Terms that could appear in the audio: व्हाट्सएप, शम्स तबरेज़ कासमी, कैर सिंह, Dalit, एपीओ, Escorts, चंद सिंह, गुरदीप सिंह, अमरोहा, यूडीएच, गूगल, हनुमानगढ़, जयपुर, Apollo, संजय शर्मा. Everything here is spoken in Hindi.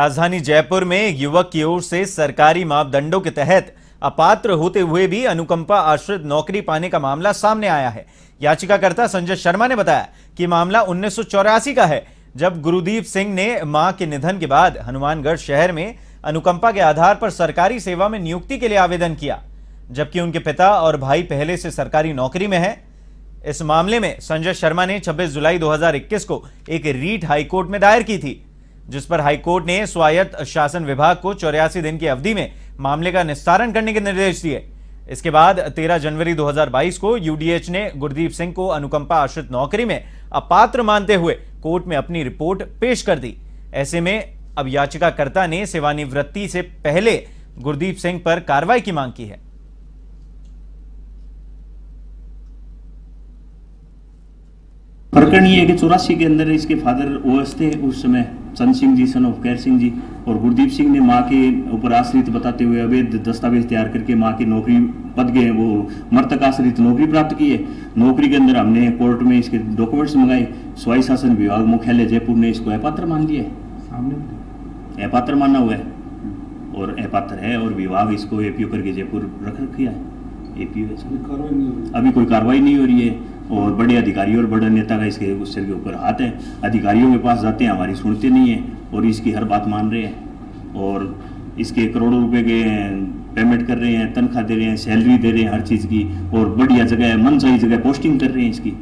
राजधानी जयपुर में एक युवक की ओर से सरकारी मापदंडों के तहत अपात्र होते हुए भी अनुकंपा आश्रित नौकरी पाने का मामला सामने आया है। याचिकाकर्ता संजय शर्मा ने बताया कि मामला 1984 का है, जब गुरदीप सिंह ने मां के निधन के बाद हनुमानगढ़ शहर में अनुकंपा के आधार पर सरकारी सेवा में नियुक्ति के लिए आवेदन किया, जबकि उनके पिता और भाई पहले से सरकारी नौकरी में है। इस मामले में संजय शर्मा ने 26 जुलाई 2021 को एक रीट हाईकोर्ट में दायर की थी, जिस पर हाईकोर्ट ने स्वायत्त शासन विभाग को 84 दिन की अवधि में मामले का निस्तारण करने के निर्देश दिए। इसके बाद 13 जनवरी 2022 को यूडीएच ने गुरदीप सिंह को अनुकंपा आश्रित नौकरी में अपात्र मानते हुए कोर्ट में अपनी रिपोर्ट पेश कर दी। ऐसे में अब याचिकाकर्ता ने सेवानिवृत्ति से पहले गुरदीप सिंह पर कार्रवाई की मांग की है। प्रकरण ये है कि 84 के अंदर इसके फादर ओएस थे उस समय, चंद सिंह जी सन ऑफ कैर सिंह जी, और गुरदीप सिंह ने मां के ऊपर आश्रित बताते हुए अवैध दस्तावेज तैयार करके मां की नौकरी पद गए, वो मृतक आश्रित नौकरी प्राप्त की है। नौकरी के अंदर हमने कोर्ट में इसके डॉक्यूमेंट्स मंगाए, स्वायी शासन विभाग मुख्यालय जयपुर ने इसको अपात्र मान लिया है, अपात्र माना हुआ है और अपात्र है, और विभाग इसको एपीओ करके जयपुर रख रखी है। अभी कोई कार्रवाई नहीं हो रही है और बड़े अधिकारी और बड़े नेता का इसके गुस्से के ऊपर हाथ है। अधिकारियों के पास जाते हैं, हमारी सुनते नहीं है और इसकी हर बात मान रहे हैं और इसके करोड़ों रुपए के पेमेंट कर रहे हैं, तनख्वाह दे रहे हैं, सैलरी दे रहे हैं हर चीज़ की, और बढ़िया जगह मनचाही जगह पोस्टिंग कर रहे हैं इसकी।